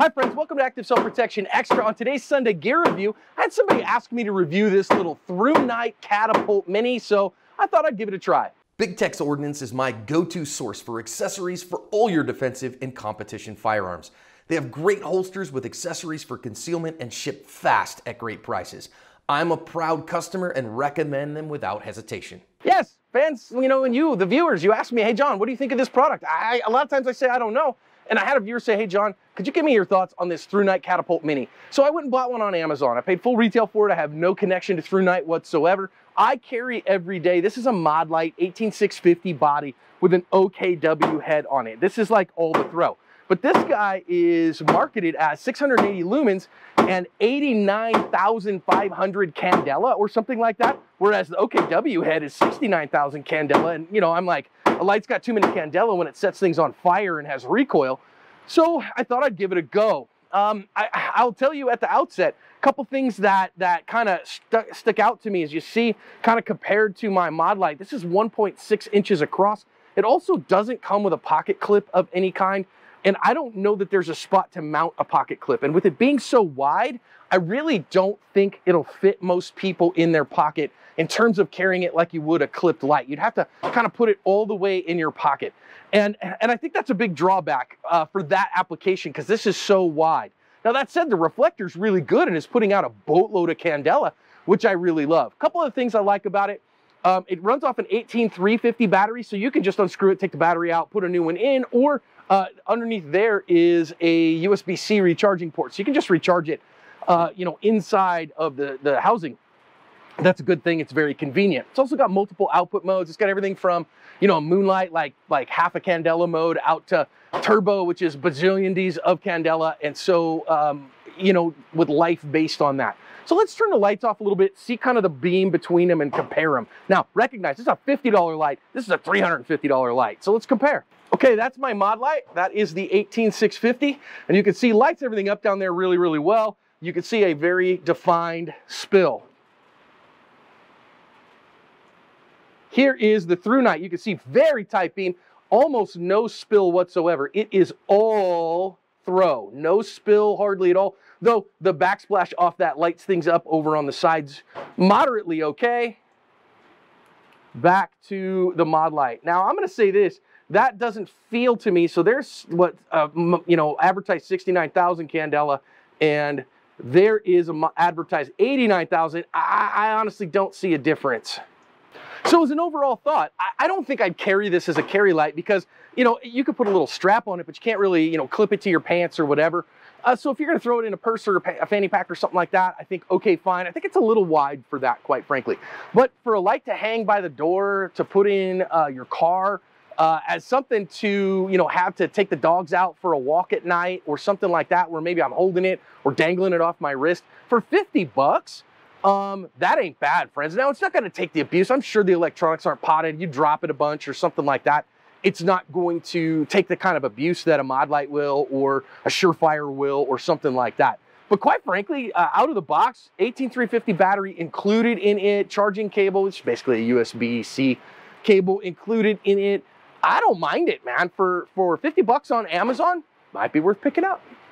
Hi friends, welcome to Active Self Protection Extra. On today's Sunday gear review, I had somebody ask me to review this little ThruNite Catapult Mini, so I thought I'd give it a try. Big Tex Ordnance is my go-to source for accessories for all your defensive and competition firearms. They have great holsters with accessories for concealment and ship fast at great prices. I'm a proud customer and recommend them without hesitation. Yes, fans, you know, and you, the viewers, you asked me, hey John, what do you think of this product? A lot of times I say, I don't know. And I had a viewer say, hey John, could you give me your thoughts on this ThruNite Catapult Mini? So I went and bought one on Amazon. I paid full retail for it. I have no connection to ThruNite whatsoever. I carry every day. This is a Modlite 18650 body with an OKW head on it. This is like all the throw. But this guy is marketed as 680 lumens and 89,500 candela or something like that. Whereas the OKW head is 69,000 candela. And you know, I'm like, a light's got too many candela when it sets things on fire and has recoil. So I thought I'd give it a go. I'll tell you at the outset, a couple things that kind of stuck out to me as you see, kind of compared to my Modlite. This is 1.6 inches across. It also doesn't come with a pocket clip of any kind. And I don't know that there's a spot to mount a pocket clip. And with it being so wide, I really don't think it'll fit most people in their pocket in terms of carrying it like you would a clipped light. You'd have to kind of put it all the way in your pocket. And I think that's a big drawback for that application because this is so wide. Now that said, the reflector's really good and is putting out a boatload of candela, which I really love. A couple of things I like about it. It runs off an 18350 battery, so you can just unscrew it, take the battery out, put a new one in, or underneath there is a USB-C recharging port. So you can just recharge it, you know, inside of the housing. That's a good thing. It's very convenient. It's also got multiple output modes. It's got everything from, you know, a moonlight, like half a candela mode out to turbo, which is bazillion Ds of candela. And so, you know, with life based on that. So let's turn the lights off a little bit, see kind of the beam between them and compare them. Now, recognize this is a $50 light. This is a $350 light. So let's compare. Okay, that's my Modlite. That is the 18650. And you can see lights everything up down there really, really well. You can see a very defined spill. Here is the ThruNite. You can see very tight beam, almost no spill whatsoever. It is all throw, no spill hardly at all. Though the backsplash off that lights things up over on the sides moderately okay. Back to the Modlite. Now I'm gonna say this, that doesn't feel to me, so there's what, you know, advertised 69,000 candela, and there is advertised 89,000. I honestly don't see a difference. So as an overall thought, I don't think I'd carry this as a carry light because, you know, you could put a little strap on it, but you can't really, you know, clip it to your pants or whatever. So if you're gonna throw it in a purse or a fanny pack or something like that, I think, okay, fine. I think it's a little wide for that, quite frankly. But for a light to hang by the door, to put in your car, as something to, you know, have to take the dogs out for a walk at night or something like that, where maybe I'm holding it or dangling it off my wrist for 50 bucks, that ain't bad, friends. Now, it's not going to take the abuse. I'm sure the electronics aren't potted. You drop it a bunch or something like that. It's not going to take the kind of abuse that a Modlite will or a Surefire will or something like that. But quite frankly, out of the box, 18350 battery included in it, charging cable, which is basically a USB-C cable included in it. I don't mind it, man. For 50 bucks on Amazon, might be worth picking up.